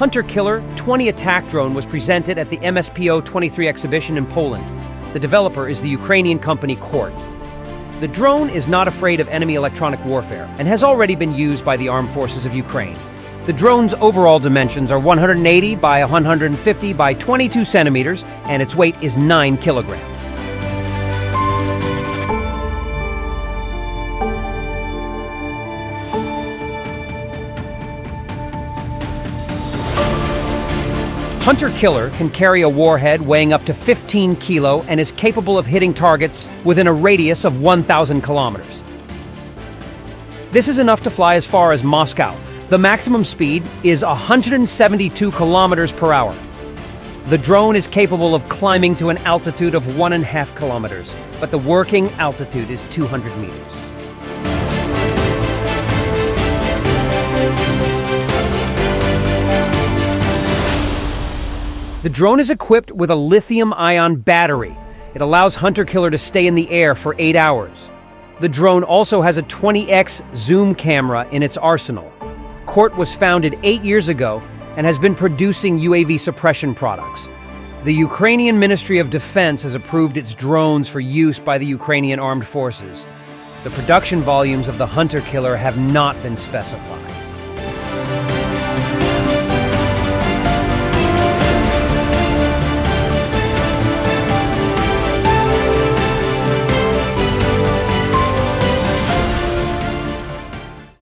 Hunter Killer 20 Attack Drone was presented at the MSPO 23 exhibition in Poland. The developer is the Ukrainian company Kort. The drone is not afraid of enemy electronic warfare and has already been used by the armed forces of Ukraine. The drone's overall dimensions are 180 by 150 by 22 centimeters, and its weight is 9 kilograms. Hunter Killer can carry a warhead weighing up to 15 kilo and is capable of hitting targets within a radius of 1,000 kilometers. This is enough to fly as far as Moscow. The maximum speed is 172 kilometers per hour. The drone is capable of climbing to an altitude of 1.5 kilometers, but the working altitude is 200 meters. The drone is equipped with a lithium-ion battery. It allows Hunter Killer to stay in the air for 8 hours. The drone also has a 20x zoom camera in its arsenal. Kort was founded 8 years ago and has been producing UAV suppression products. The Ukrainian Ministry of Defense has approved its drones for use by the Ukrainian armed forces. The production volumes of the Hunter Killer have not been specified.